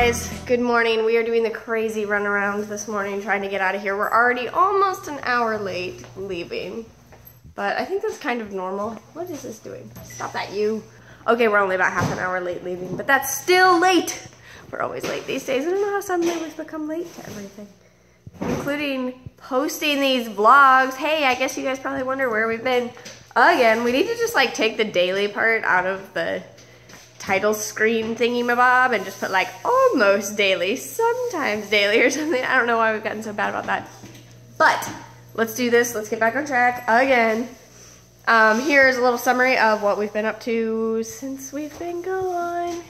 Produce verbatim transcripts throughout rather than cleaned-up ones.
guys, good morning. We are doing the crazy runaround this morning trying to get out of here. We're already almost an hour late leaving, but I think that's kind of normal. What is this doing? Stop that, you. Okay, we're only about half an hour late leaving, but that's still late. We're always late these days. I don't know how suddenly we've become late to everything, including posting these vlogs. Hey, I guess you guys probably wonder where we've been. Again, we need to just like take the daily part out of the title screen thingy-mabob and just put like almost daily, sometimes daily or something. I don't know why we've gotten so bad about that. But let's do this. Let's get back on track again. Um, here's a little summary of what we've been up to since we've been gone.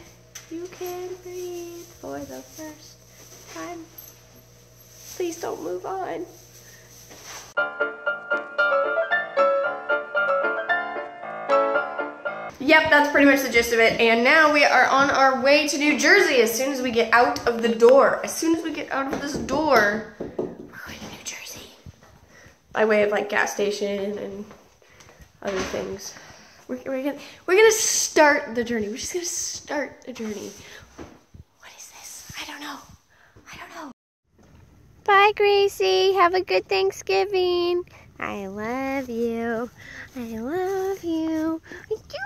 You can breathe for the first time. Please don't move on. Yep, that's pretty much the gist of it. And now we are on our way to New Jersey as soon as we get out of the door. As soon as we get out of this door, we're going to New Jersey. By way of like gas station and other things. We're, we're gonna we're gonna start the journey. We're just gonna start the journey. What is this? I don't know. I don't know. Bye, Gracie. Have a good Thanksgiving. I love you. I love you. I do.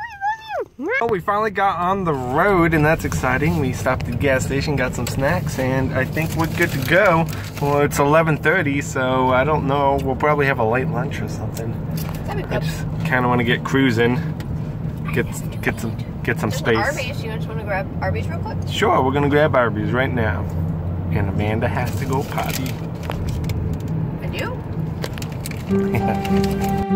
Well, we finally got on the road, and that's exciting. We stopped at the gas station, got some snacks, and I think we're good to go. Well, it's eleven thirty, so I don't know. We'll probably have a light lunch or something. I just kind of want to get cruising, get get some get some There's space. Arby's. You just want to grab Arby's real quick? Sure, we're gonna grab Arby's right now. And Amanda has to go potty. I do? Yeah.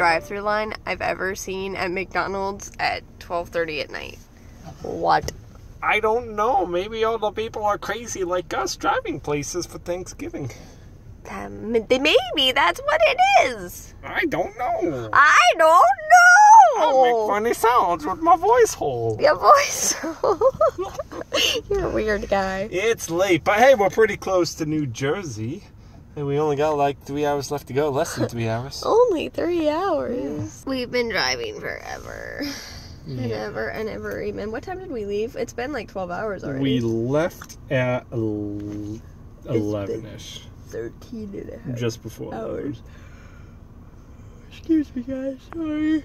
Drive-through line I've ever seen at McDonald's at twelve thirty at night. What? I don't know. Maybe all the people are crazy like us driving places for Thanksgiving. Um, maybe that's what it is. I don't know. I don't know. I make funny sounds with my voice hole. Your voice hole. You're a weird guy. It's late, but hey, we're pretty close to New Jersey. And we only got like three hours left to go. Less than three hours. Only three hours. Yeah. We've been driving forever. Yeah. And ever and ever even. What time did we leave? It's been like twelve hours already. We left at eleven-ish. thirteen and a half. Just before hours. Excuse me, guys. Sorry.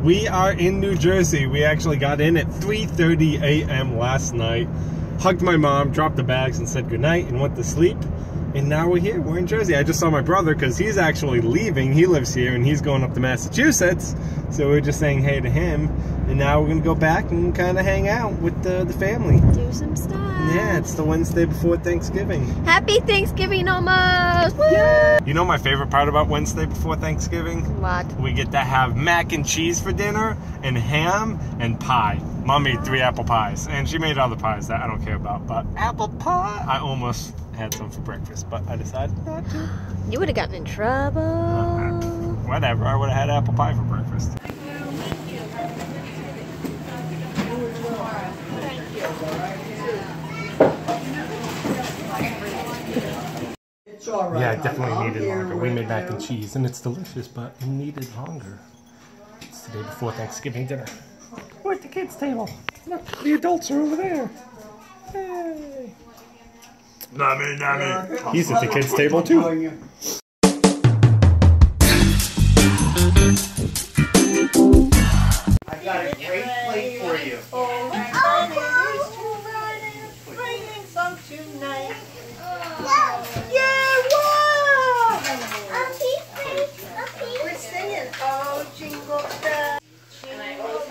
We are in New Jersey. We actually got in at three thirty a m last night, hugged my mom, dropped the bags and said goodnight and went to sleep. And now we're here. We're in Jersey. I just saw my brother because he's actually leaving. He lives here and he's going up to Massachusetts. So we're just saying hey to him. And now we're going to go back and kind of hang out with the, the family. Do some stuff. Yeah, it's the Wednesday before Thanksgiving. Happy Thanksgiving almost! Woo! Yeah. You know my favorite part about Wednesday before Thanksgiving? What? We get to have mac and cheese for dinner and ham and pie. Mom made three apple pies, and she made other pies that I don't care about, but apple pie, I almost had some for breakfast, but I decided not to. You would have gotten in trouble. Uh, whatever, I would have had apple pie for breakfast. It's all right. Yeah, it definitely I'm needed longer. We made mac and cheese, and it's delicious, but it needed longer. It's the day before Thanksgiving dinner. We're at the kids' table. Look, the adults are over there. Hey. Not me, not me. He's at the kids' table, too. I've got a great plate for you. Oh, my God. It's raining some tonight. Yeah, wow! I'm peeping. I'm peeping. We're singing. Oh, jingle bells. Yay! Don't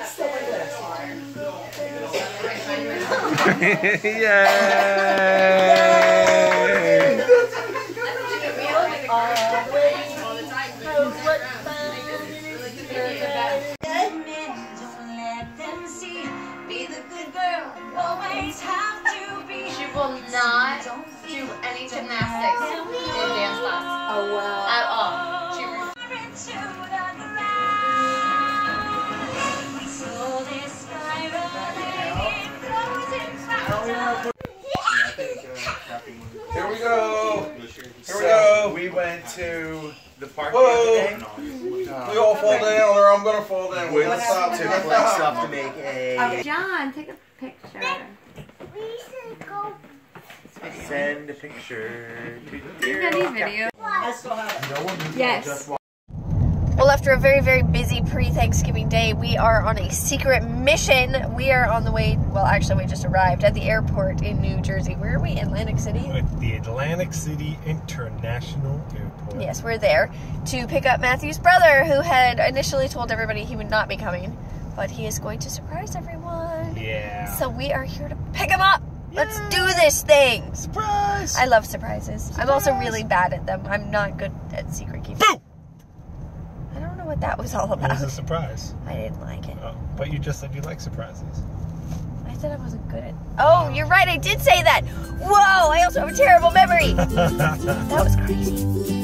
let them see. Be the good girl. Always have to be. She will not do any gymnastics in dance class. Oh wow. At all. She Here we go. Here we go. We went to the park the other day. We all fall down, or I'm gonna fall down. We're gonna stop to stop to make a. John, take a picture. We should go. Send a picture. You got any video? I still have. Yes. Well, after a very, very busy pre-Thanksgiving day, we are on a secret mission. We are on the way, well, actually, we just arrived at the airport in New Jersey. Where are we? Atlantic City? At the Atlantic City International Airport. Yes, we're there to pick up Matthew's brother, who had initially told everybody he would not be coming, but he is going to surprise everyone. Yeah. So we are here to pick him up. Let's do this thing. Surprise! I love surprises. Surprise. I'm also really bad at them. I'm not good at secret keeping. Boom! What that was all about. It was a surprise. I didn't like it. Oh, but you just said you like surprises. I said I wasn't good at. Oh, you're right. I did say that. Whoa! I also have a terrible memory. That was crazy.